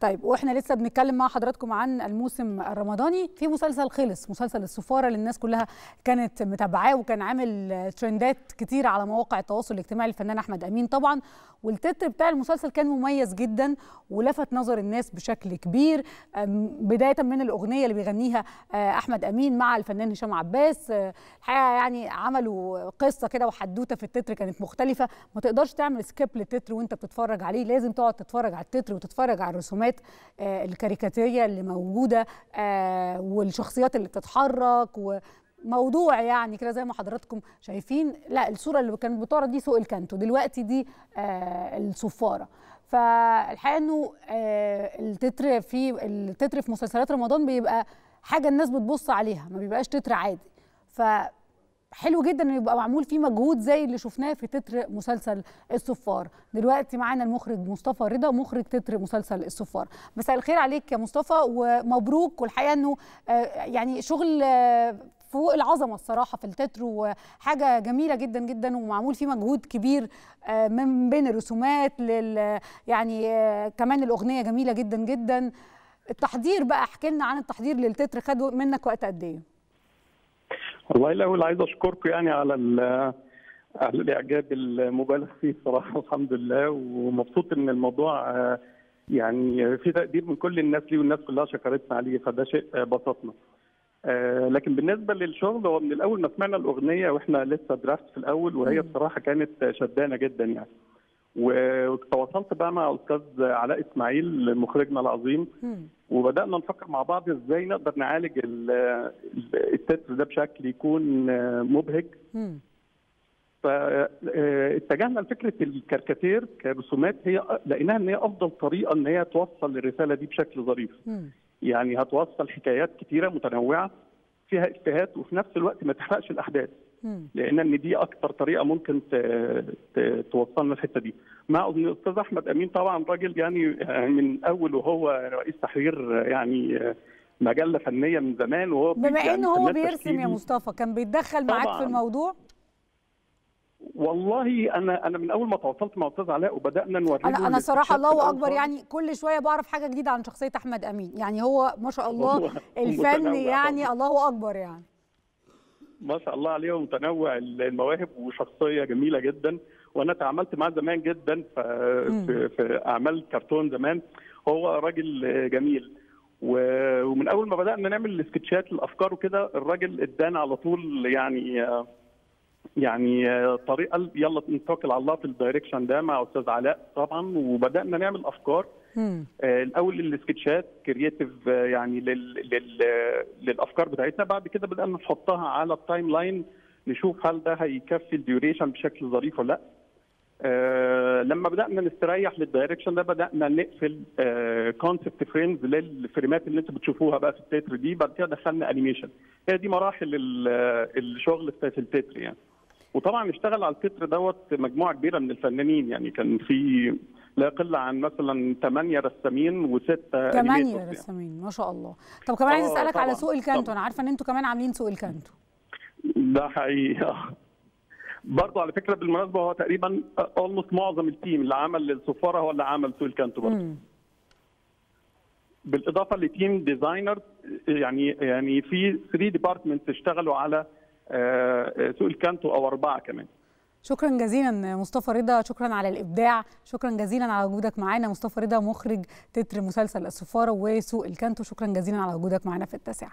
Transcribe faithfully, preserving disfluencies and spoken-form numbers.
طيب واحنا لسه بنتكلم مع حضراتكم عن الموسم الرمضاني، في مسلسل خلص، مسلسل السفارة للناس كلها كانت متابعاه وكان عامل ترندات كتير على مواقع التواصل الاجتماعي، الفنان احمد امين طبعا، والتتر بتاع المسلسل كان مميز جدا ولفت نظر الناس بشكل كبير، بداية من الاغنية اللي بيغنيها احمد امين مع الفنان هشام عباس. الحقيقة يعني عملوا قصة كده وحدوتة في التتر كانت مختلفة، ما تقدرش تعمل سكيب للتتر وانت بتتفرج عليه، لازم تقعد تتفرج على التتر وتتفرج على الرسومات الكاريكاتيرية اللي موجودة والشخصيات اللي بتتحرك، وموضوع يعني كده زي ما حضراتكم شايفين. لا الصورة اللي كانت بتعرض دي سوق الكانتو، دلوقتي دي الصفارة. فالحقيقة انه التتر في التتر في مسلسلات رمضان بيبقى حاجة الناس بتبص عليها، ما بيبقاش تتر عادي، ف حلو جدا انه يبقى معمول فيه مجهود زي اللي شفناه في تتر مسلسل السفارة. دلوقتي معانا المخرج مصطفى رضا، مخرج تتر مسلسل السفارة. مساء الخير عليك يا مصطفى ومبروك، والحقيقه انه يعني شغل فوق العظمه الصراحه في التتر، وحاجه جميله جدا جدا ومعمول فيه مجهود كبير من بين الرسومات لل يعني كمان الاغنيه جميله جدا جدا. التحضير بقى، احكي لنا عن التحضير للتتر، خد منك وقت قد ايه؟ والله الأول عايز أشكركم يعني على على الإعجاب المبالغ فيه صراحة، الحمد لله، ومبسوط إن الموضوع يعني في تقدير من كل الناس ليه والناس كلها شكرتنا عليه، فده شيء بسطنا. لكن بالنسبة للشغل، هو من الأول ما سمعنا الأغنية وإحنا لسه درافت في الأول، وهي بصراحة كانت شدانة جدا يعني. وتواصلت بقى مع الاستاذ علاء اسماعيل مخرجنا العظيم، وبدانا نفكر مع بعض ازاي نقدر نعالج التتر ده بشكل يكون مبهج. فاتجهنا لفكره الكاريكاتير كرسومات، هي لقيناها ان هي افضل طريقه ان هي توصل الرساله دي بشكل ظريف. يعني هتوصل حكايات كتيره متنوعه فيها افيهات، وفي نفس الوقت ما تحرقش الاحداث، لان ان دي اكتر طريقه ممكن توصلنا الحته دي. مع ان الاستاذ احمد امين طبعا راجل يعني من اول، وهو رئيس تحرير يعني مجله فنيه من زمان، وهو بما يعني انه هو بيرسم يا مصطفى كان بيتدخل معاك في الموضوع. والله انا انا من اول ما تواصلت مع الاستاذ علاء وبدانا نوريه، انا انا صراحه الله اكبر يعني كل شويه بعرف حاجه جديده عن شخصيه احمد امين، يعني هو ما شاء الله الفن يعني الله اكبر يعني ما شاء الله عليه، ومتنوع المواهب وشخصيه جميله جدا. وانا تعاملت معاه زمان جدا في, في اعمال كرتون زمان، هو راجل جميل، ومن اول ما بدانا نعمل السكتشات الافكار وكده الراجل ادانا على طول يعني يعني طريقه، يلا نتوكل على الله في الدايركشن ده مع استاذ علاء طبعا. وبدانا نعمل افكار الاول للسكتشات كرييتيف يعني لل... لل... للافكار بتاعتنا، بعد كده بدانا نحطها على التايم لاين نشوف هل ده هيكفي الديوريشن بشكل ظريف ولا لا. أه لما بدانا نستريح للدايركشن ده بدانا نقفل كونسبت فريمز للفريمات اللي انتم بتشوفوها بقى في التتر دي، بعد كده دخلنا انيميشن. هي دي مراحل الشغل في التتر يعني. وطبعا اشتغل على التتر دوت مجموعه كبيره من الفنانين، يعني كان في لا يقل عن مثلا ثمانية رسامين وستة ثمانية رسامين ما شاء الله. طب كمان عايز اسالك على سوق الكانتو، انا عارفه ان انتوا كمان عاملين سوق الكانتو ده حقيقه برضه على فكره. بالمناسبه هو تقريبا اولموست معظم التيم اللي عمل السفاره هو اللي عمل سوق الكانتو برضه، بالاضافه لتيم ديزاينر يعني يعني في ثلاثة ديبارتمنتس اشتغلوا على سوق الكانتو او اربعه كمان. شكرا جزيلا مصطفى رضا، شكرا على الابداع، شكرا جزيلا على وجودك معانا مصطفى رضا مخرج تتر مسلسل السفارة وسوق الكانتو، شكرا جزيلا على وجودك معانا في التاسعة.